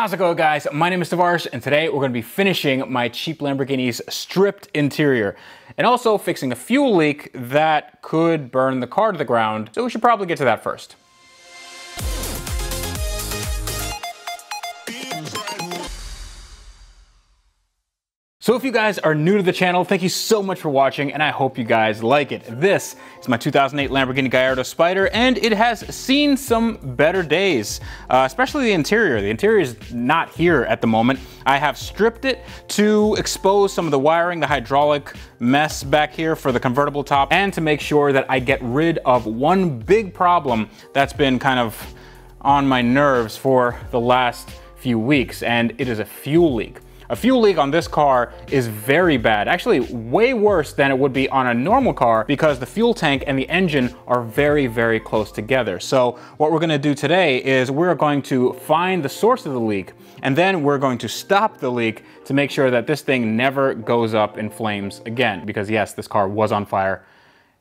How's it going, guys? My name is Tavarish, and today we're going to be finishing my cheap Lamborghini's stripped interior and also fixing a fuel leak that could burn the car to the ground, so we should probably get to that first. So if you guys are new to the channel, thank you so much for watching, and I hope you guys like it. This is my 2008 Lamborghini Gallardo Spyder, and it has seen some better days, especially the interior. The interior is not here at the moment. I have stripped it to expose some of the wiring, the hydraulic mess back here for the convertible top, and to make sure that I get rid of one big problem that's been kind of on my nerves for the last few weeks, and it is a fuel leak. A fuel leak on this car is very bad, actually way worse than it would be on a normal car because the fuel tank and the engine are very, very close together. So what we're gonna do today is we're going to find the source of the leak, and then we're going to stop the leak to make sure that this thing never goes up in flames again, because yes, this car was on fire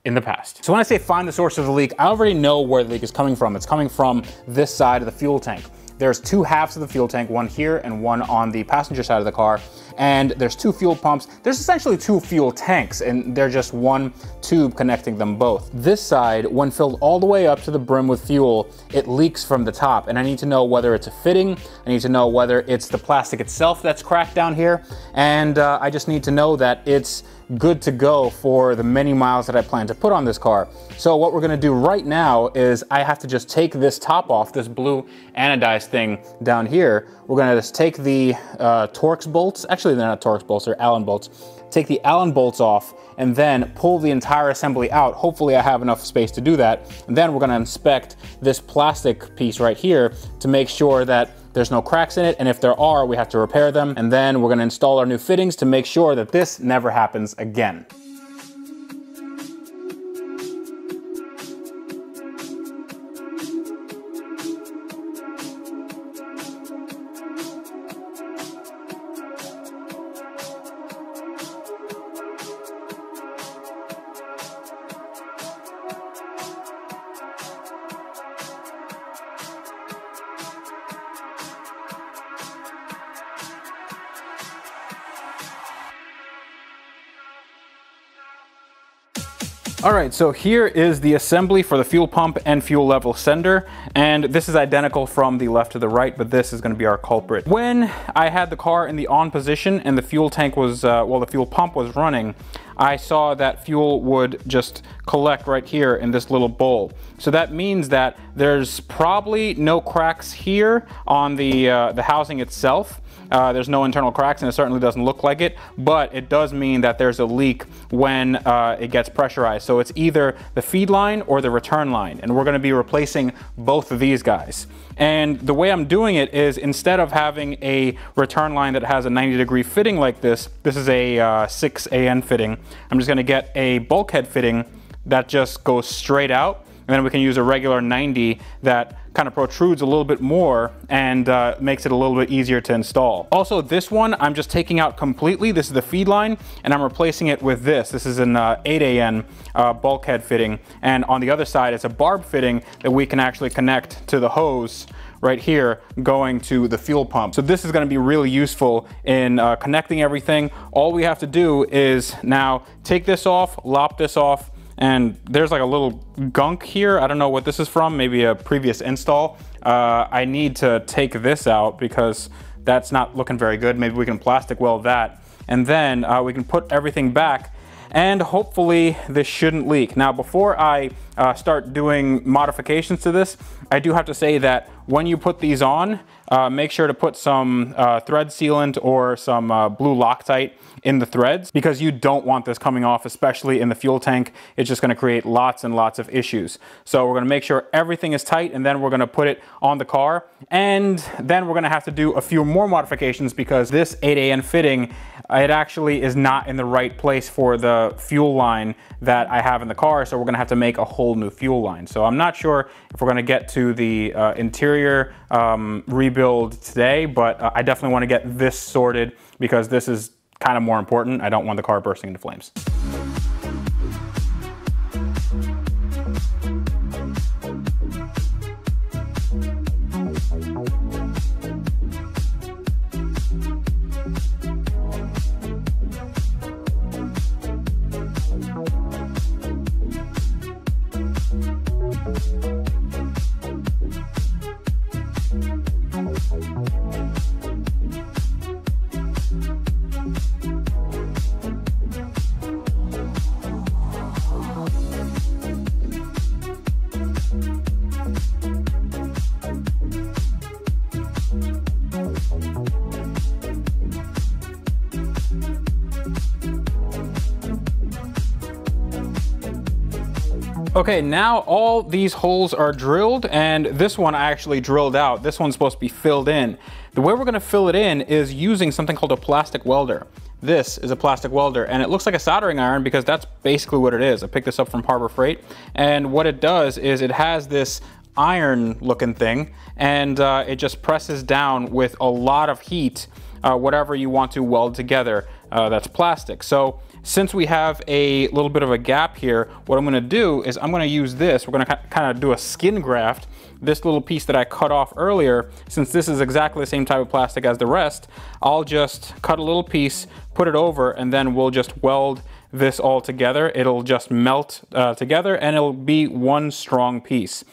in the past. So when I say find the source of the leak, I already know where the leak is coming from. It's coming from this side of the fuel tank. There's two halves of the fuel tank, one here and one on the passenger side of the car. And there's two fuel pumps. There's essentially two fuel tanks, and they're just one tube connecting them both. This side, when filled all the way up to the brim with fuel, it leaks from the top. And I need to know whether it's a fitting. I need to know whether it's the plastic itself that's cracked down here. And I just need to know that it's good to go for the many miles that I plan to put on this car. So what we're gonna do right now is I have to just take this top off, this blue anodized thing down here. We're gonna just take the Torx bolts, actually they're not Torx bolts, they're Allen bolts. Take the Allen bolts off and then pull the entire assembly out. Hopefully I have enough space to do that. And then we're gonna inspect this plastic piece right here to make sure that there's no cracks in it, and if there are, we have to repair them. And then we're gonna install our new fittings to make sure that this never happens again. All right, so here is the assembly for the fuel pump and fuel level sender, and this is identical from the left to the right, but this is going to be our culprit. When I had the car in the on position and the fuel tank was, well, the fuel pump was running, I saw that fuel would just collect right here in this little bowl. So that means that there's probably no cracks here on the housing itself. There's no internal cracks, and it certainly doesn't look like it, but it does mean that there's a leak when it gets pressurized. So it's either the feed line or the return line, and we're going to be replacing both of these guys. And the way I'm doing it is, instead of having a return line that has a 90-degree fitting like this, this is a 6AN fitting. I'm just going to get a bulkhead fitting that just goes straight out, and then we can use a regular 90 that kind of protrudes a little bit more and makes it a little bit easier to install. Also, this one I'm just taking out completely. This is the feed line, and I'm replacing it with this. This is an 8AN bulkhead fitting, and on the other side it's a barb fitting that we can actually connect to the hose right here going to the fuel pump. So this is going to be really useful in connecting everything. All we have to do is now take this off, lop this off, and there's like a little gunk here. I don't know what this is from, maybe a previous install. I need to take this out because that's not looking very good. Maybe we can plastic weld that. And then we can put everything back, and hopefully this shouldn't leak. Now, before I start doing modifications to this, I do have to say that when you put these on, make sure to put some thread sealant or some blue Loctite in the threads, because you don't want this coming off, especially in the fuel tank. It's just gonna create lots and lots of issues. So we're gonna make sure everything is tight, and then we're gonna put it on the car. And then we're gonna have to do a few more modifications, because this 8AN fitting, it actually is not in the right place for the fuel line that I have in the car. So we're gonna have to make a whole new fuel line. So I'm not sure if we're gonna get to the interior rebuild today, but I definitely wanna get this sorted, because this is kind of more important. I don't want the car bursting into flames. Okay, now all these holes are drilled, and this one I actually drilled out. This one's supposed to be filled in. The way we're gonna fill it in is using something called a plastic welder. This is a plastic welder, and it looks like a soldering iron because that's basically what it is. I picked this up from Harbor Freight, and what it does is it has this iron looking thing, and it just presses down with a lot of heat whatever you want to weld together that's plastic. So since we have a little bit of a gap here, what I'm going to do is I'm going to use this. We're going to kind of do a skin graft. This little piece that I cut off earlier, since this is exactly the same type of plastic as the rest, I'll just cut a little piece, put it over, and then we'll just weld this all together. It'll just melt together, and it'll be one strong piece.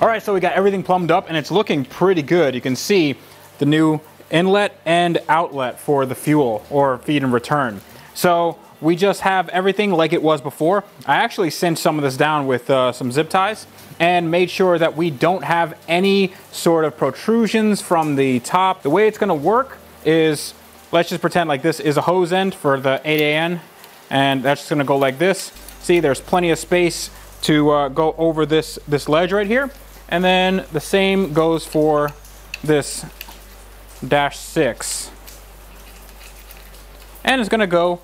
All right, so we got everything plumbed up and it's looking pretty good. You can see the new inlet and outlet for the fuel or feed and return. So we just have everything like it was before. I actually cinched some of this down with some zip ties and made sure that we don't have any sort of protrusions from the top. The way it's gonna work is, let's just pretend like this is a hose end for the 8AN, and that's just gonna go like this. See, there's plenty of space to go over this ledge right here. And then the same goes for this -6. And it's gonna go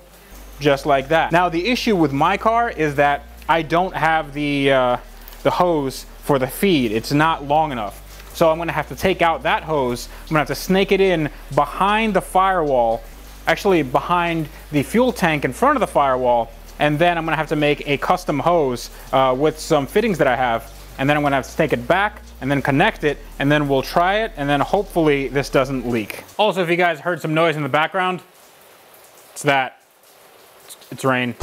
just like that. Now the issue with my car is that I don't have the hose for the feed. It's not long enough. So I'm gonna have to take out that hose. I'm gonna have to snake it in behind the firewall, actually behind the fuel tank in front of the firewall. And then I'm gonna have to make a custom hose with some fittings that I have. And then I'm gonna have to take it back and then connect it, and then we'll try it, and then hopefully this doesn't leak. Also, if you guys heard some noise in the background, it's that. It's rain.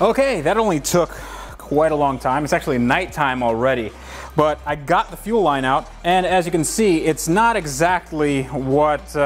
Okay, that only took quite a long time. It's actually nighttime already, but I got the fuel line out, and as you can see, it's not exactly what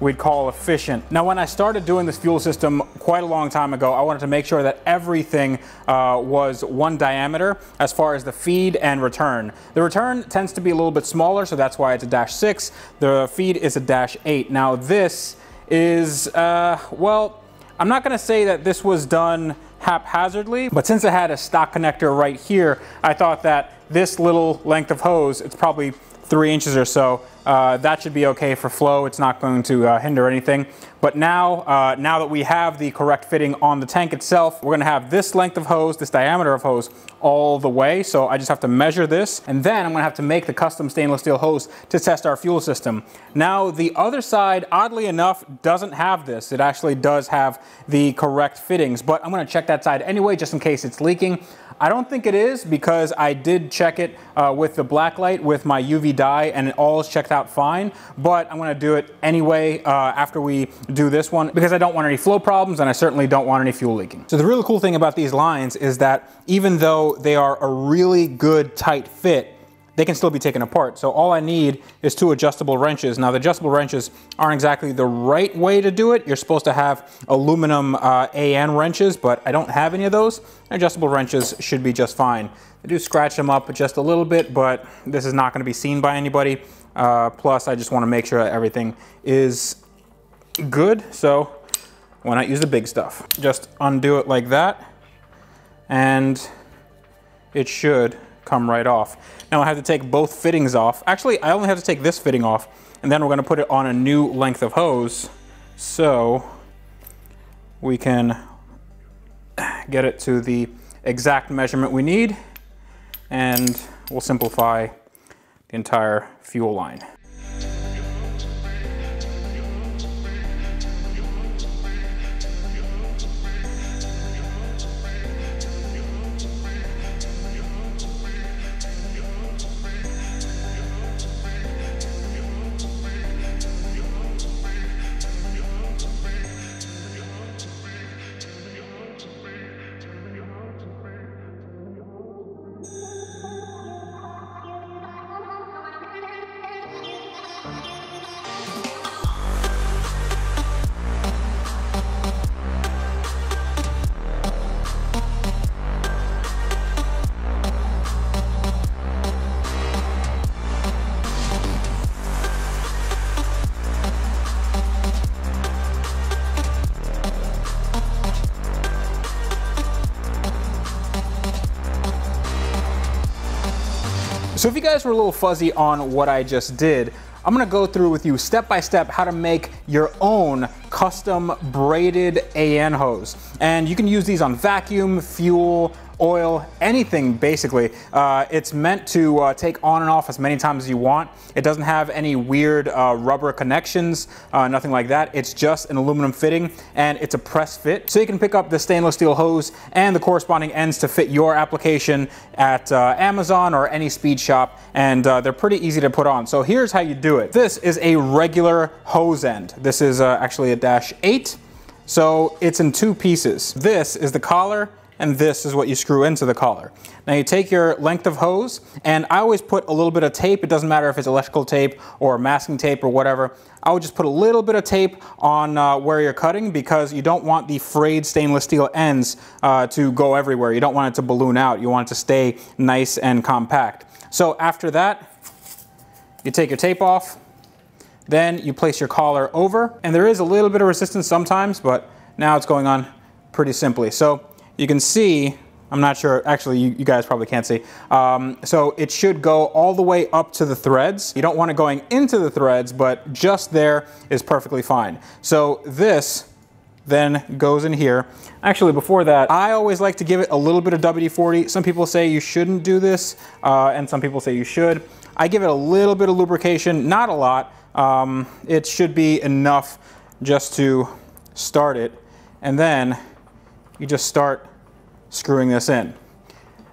we'd call efficient. Now, when I started doing this fuel system quite a long time ago, I wanted to make sure that everything was one diameter as far as the feed and return. The return tends to be a little bit smaller, so that's why it's a -6. The feed is a -8. Now, this is, well, I'm not gonna say that this was done haphazardly, but since it had a stock connector right here, I thought that this little length of hose, it's probably 3 inches or so, that should be okay for flow. It's not going to hinder anything. But now, now that we have the correct fitting on the tank itself, we're gonna have this length of hose, this diameter of hose, all the way. So I just have to measure this, and then I'm gonna have to make the custom stainless steel hose to test our fuel system. Now, the other side, oddly enough, doesn't have this. It actually does have the correct fittings, but I'm gonna check that side anyway, just in case it's leaking. I don't think it is, because I did check it with the black light with my UV dye, and it all's checked out fine, but I'm gonna do it anyway after we do this one, because I don't want any flow problems, and I certainly don't want any fuel leaking. So the really cool thing about these lines is that even though they are a really good tight fit, they can still be taken apart. So all I need is 2 adjustable wrenches. Now the adjustable wrenches aren't exactly the right way to do it. You're supposed to have aluminum AN wrenches, but I don't have any of those. Adjustable wrenches should be just fine. I do scratch them up just a little bit, but this is not gonna be seen by anybody. Plus I just wanna make sure that everything is good, so why not use the big stuff? Just undo it like that, and it should come right off. Now I have to take both fittings off. Actually, I only have to take this fitting off, and then we're gonna put it on a new length of hose so we can get it to the exact measurement we need, and we'll simplify the entire fuel line. So if you guys were a little fuzzy on what I just did, I'm gonna go through with you step by step how to make your own custom braided AN hose. And you can use these on vacuum, fuel, oil, anything basically. It's meant to take on and off as many times as you want. It doesn't have any weird rubber connections, nothing like that. It's just an aluminum fitting, and it's a press fit. So you can pick up the stainless steel hose and the corresponding ends to fit your application at Amazon or any speed shop, and they're pretty easy to put on. So here's how you do it. This is a regular hose end. This is actually a -8, so it's in two pieces. This is the collar, and this is what you screw into the collar. Now you take your length of hose, and I always put a little bit of tape. It doesn't matter if it's electrical tape or masking tape or whatever. I would just put a little bit of tape on where you're cutting, because you don't want the frayed stainless steel ends to go everywhere. You don't want it to balloon out. You want it to stay nice and compact. So after that, you take your tape off, then you place your collar over, and there is a little bit of resistance sometimes, but now it's going on pretty simply. So you can see, I'm not sure, actually you guys probably can't see. So it should go all the way up to the threads. You don't want it going into the threads, but just there is perfectly fine. So this then goes in here. Actually, before that, I always like to give it a little bit of WD-40. Some people say you shouldn't do this, and some people say you should. I give it a little bit of lubrication, not a lot. It should be enough just to start it, and then you just start screwing this in.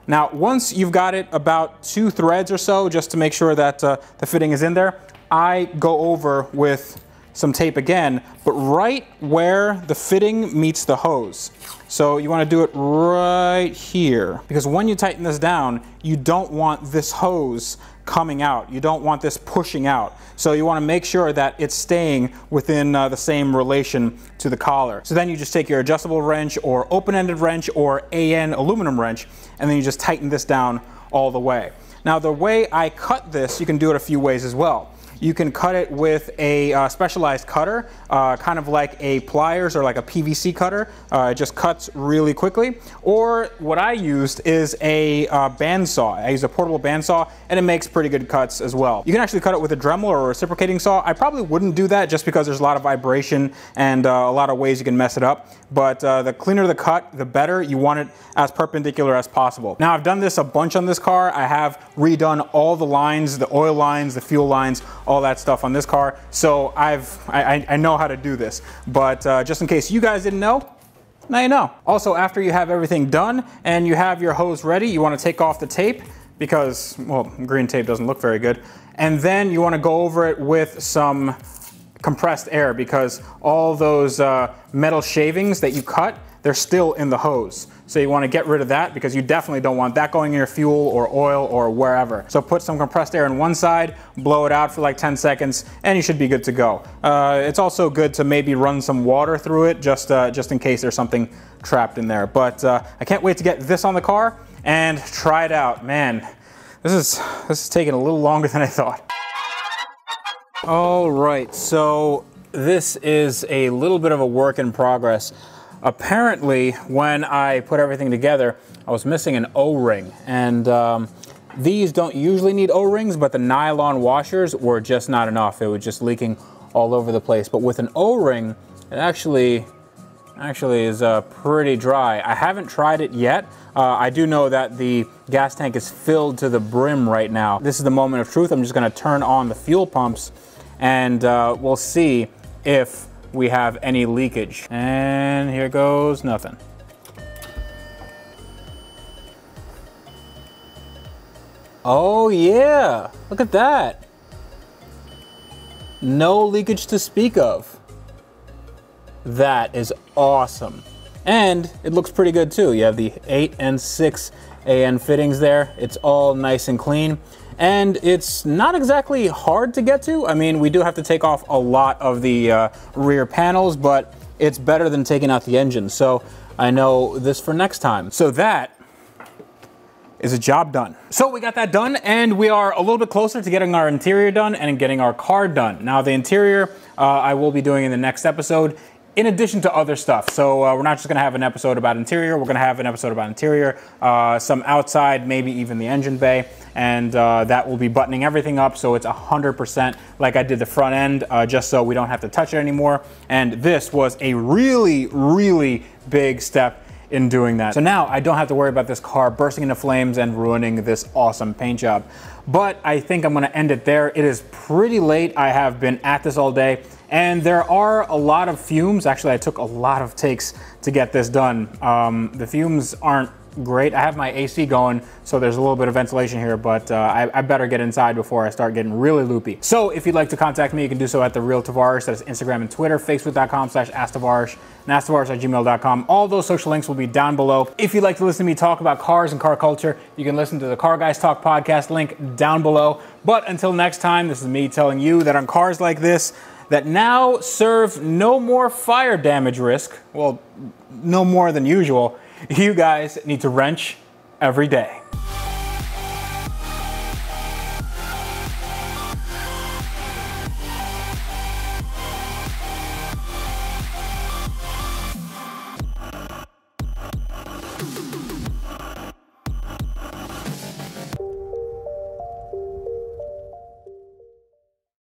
Now, once you've got it about 2 threads or so, just to make sure that the fitting is in there, I go over with some tape again, but right where the fitting meets the hose. So you want to do it right here, because when you tighten this down, you don't want this hose coming out. You don't want this pushing out. So you want to make sure that it's staying within the same relation to the collar. So then you just take your adjustable wrench or open-ended wrench or AN aluminum wrench, and then you just tighten this down all the way. Now, the way I cut this, you can do it a few ways as well. You can cut it with a specialized cutter, kind of like a pliers or like a PVC cutter. It just cuts really quickly. Or what I used is a bandsaw. I use a portable bandsaw, and it makes pretty good cuts as well. You can actually cut it with a Dremel or a reciprocating saw. I probably wouldn't do that, just because there's a lot of vibration and a lot of ways you can mess it up. But the cleaner the cut, the better. You want it as perpendicular as possible. Now, I've done this a bunch on this car. I have redone all the lines, the oil lines, the fuel lines, all that stuff on this car, so I know how to do this. But just in case you guys didn't know, now you know. Also, after you have everything done and you have your hose ready, you want to take off the tape, because, well, green tape doesn't look very good. And then you want to go over it with some compressed air, because all those metal shavings that you cut, they're still in the hose. So you want to get rid of that, because you definitely don't want that going in your fuel or oil or wherever. So put some compressed air in one side, blow it out for like 10 seconds, and you should be good to go. It's also good to maybe run some water through it, just in case there's something trapped in there. But I can't wait to get this on the car and try it out. Man, this is taking a little longer than I thought. All right, so this is a little bit of a work in progress. Apparently, when I put everything together, I was missing an O-ring, and these don't usually need O-rings, but the nylon washers were just not enough. It was just leaking all over the place. But with an O-ring, it actually actually is pretty dry. I haven't tried it yet. I do know that the gas tank is filled to the brim right now. This is the moment of truth. I'm just gonna turn on the fuel pumps and we'll see if we have any leakage. And here goes nothing. Oh yeah, look at that. No leakage to speak of. That is awesome. And it looks pretty good too. You have the 8 and 6 AN fittings there. It's all nice and clean. And it's not exactly hard to get to. I mean, we do have to take off a lot of the rear panels, but it's better than taking out the engine. So I know this for next time. So that is a job done. So we got that done and we are a little bit closer to getting our interior done and getting our car done. Now the interior I will be doing in the next episode in addition to other stuff. So we're not just gonna have an episode about interior, we're gonna have an episode about interior, some outside, maybe even the engine bay, and that will be buttoning everything up so it's 100% like I did the front end, just so we don't have to touch it anymore. And this was a really, really big step in doing that. So now I don't have to worry about this car bursting into flames and ruining this awesome paint job. But I think I'm gonna end it there. It is pretty late. I have been at this all day and there are a lot of fumes. Actually, I took a lot of takes to get this done. The fumes aren't great. I have my AC going, so there's a little bit of ventilation here, but I better get inside before I start getting really loopy. So if you'd like to contact me, you can do so at The Real Tavarish. That is Instagram and Twitter, facebook.com/AskTavarish, and AskTavarish@gmail.com. All those social links will be down below. If you'd like to listen to me talk about cars and car culture, you can listen to the Car Guys Talk podcast link down below. But until next time, this is me telling you that on cars like this, that now serve no more fire damage risk, well, no more than usual, you guys need to wrench every day.